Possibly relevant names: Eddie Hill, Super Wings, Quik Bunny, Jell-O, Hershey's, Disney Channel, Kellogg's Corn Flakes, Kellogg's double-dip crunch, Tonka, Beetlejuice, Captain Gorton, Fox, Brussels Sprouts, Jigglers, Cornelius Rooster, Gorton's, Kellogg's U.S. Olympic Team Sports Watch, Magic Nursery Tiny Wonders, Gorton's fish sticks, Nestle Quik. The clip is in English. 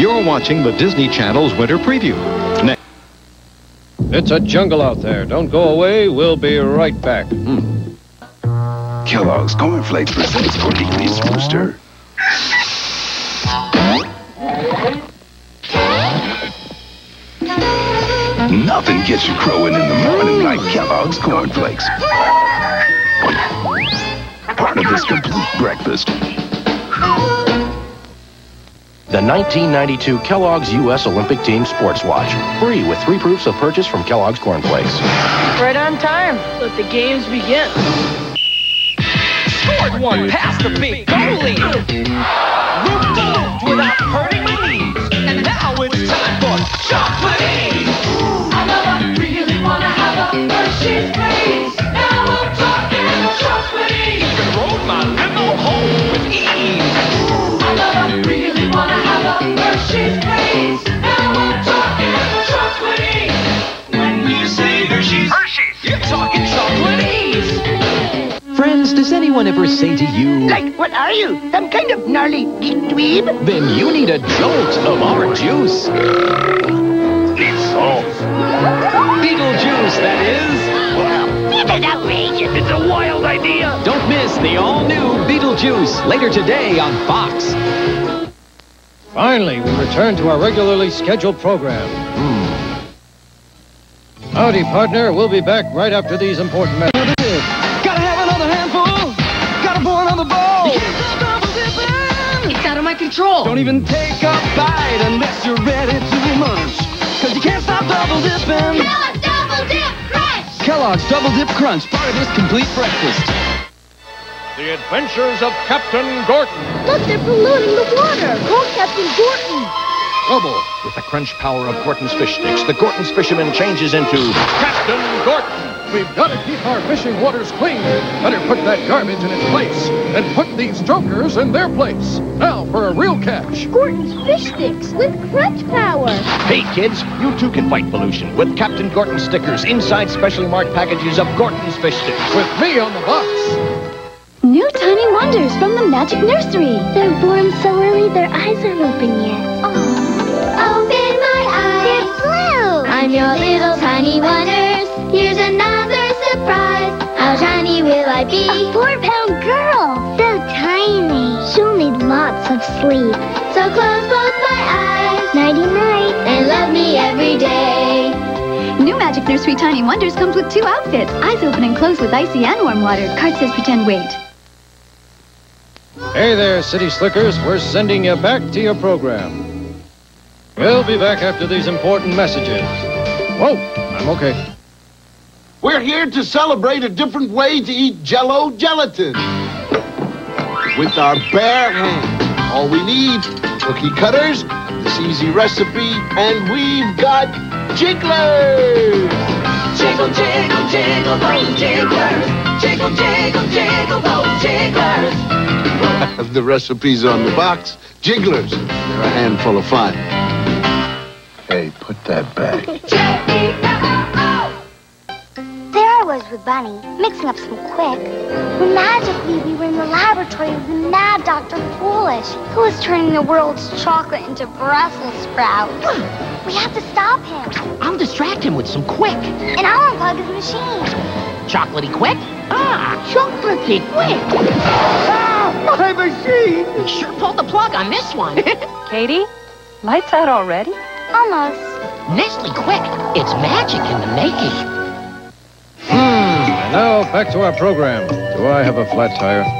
You're watching the Disney Channel's Winter Preview. Next. It's a jungle out there. Don't go away. We'll be right back. Kellogg's Corn Flakes presents Cornelius Rooster. Nothing gets you crowing in the morning like Kellogg's Corn Flakes. Part of this complete breakfast. The 1992 Kellogg's U.S. Olympic Team Sports Watch. Free with 3 proofs of purchase from Kellogg's Corn Flakes. Right on time. Let the games begin. Scored one past the big goalie. Roofed without hurting my knees. And now it's time for chocolate. I know I really want to have a Hershey's Grace. Now I'm talking chocolate. You can roll my limo home with ease. I know I really wanna have a Hershey's Grace. Now we're talking chocolatey. When you say Hershey's, you're talking chocolateys. Friends, does anyone ever say to you, like, what are you? Some kind of gnarly dweeb? Then you need a jolt of our juice. It's salt. Beetlejuice, that is. Well, this is outrageous. It's a wild idea. Don't miss the all-new Beetlejuice later today on Fox. Finally, we return to our regularly scheduled program. Howdy, partner. We'll be back right after these important messages. Gotta have another handful. Gotta pour another bowl. It's out of my control. Don't even take a bite unless you're ready to munch. Because you can't stop double dipping. Kellogg's double-dip crunch. Kellogg's double-dip crunch. Part of this complete breakfast. The Adventures of Captain Gorton. Look, they're polluting the water. Call Captain Gorton. Global. With the crunch power of Gorton's fish sticks, the Gorton's fisherman changes into Captain Gorton. We've got to keep our fishing waters clean. Better put that garbage in its place and put these jokers in their place. Now for a real catch. Gorton's fish sticks with crunch power. Hey, kids, you too can fight pollution with Captain Gorton stickers inside specially marked packages of Gorton's fish sticks. With me on the box. New Tiny Wonders from the Magic Nursery. They're warm so early their eyes aren't open yet. Oh. Open my eyes. They're blue. I'm your little Tiny Wonders. Here's another surprise. How tiny will I be? A 4-pound girl. So tiny. She'll need lots of sleep. So close both my eyes. Nighty-night. And love me every day. New Magic Nursery Tiny Wonders comes with 2 outfits. Eyes open and close with icy and warm water. Cart says pretend wait. Hey there, City Slickers. We're sending you back to your program. We'll be back after these important messages. Whoa, I'm okay. We're here to celebrate a different way to eat Jell-O gelatin. With our bare hands. All we need, cookie cutters, this easy recipe, and we've got Jigglers! Jiggle, jiggle, jiggle, those jigglers. Jiggle, jiggle, jiggle, those jigglers. The recipe's on the box. Jigglers, they're a handful of fun. Hey, put that back. J-E-L-O-O! There I was with Bunny, mixing up some Quik, when magically we were in the laboratory with the mad Dr. Foolish, who was turning the world's chocolate into Brussels sprouts. We have to stop him. I'll distract him with some Quik. And I'll unplug his machine. Chocolatey Quik? Ah, chocolatey Quik. Ah, my machine. You sure pulled the plug on this one. Katie, lights out already? Almost. Nestle Quik, it's magic in the making. Now back to our program. Do I have a flat tire?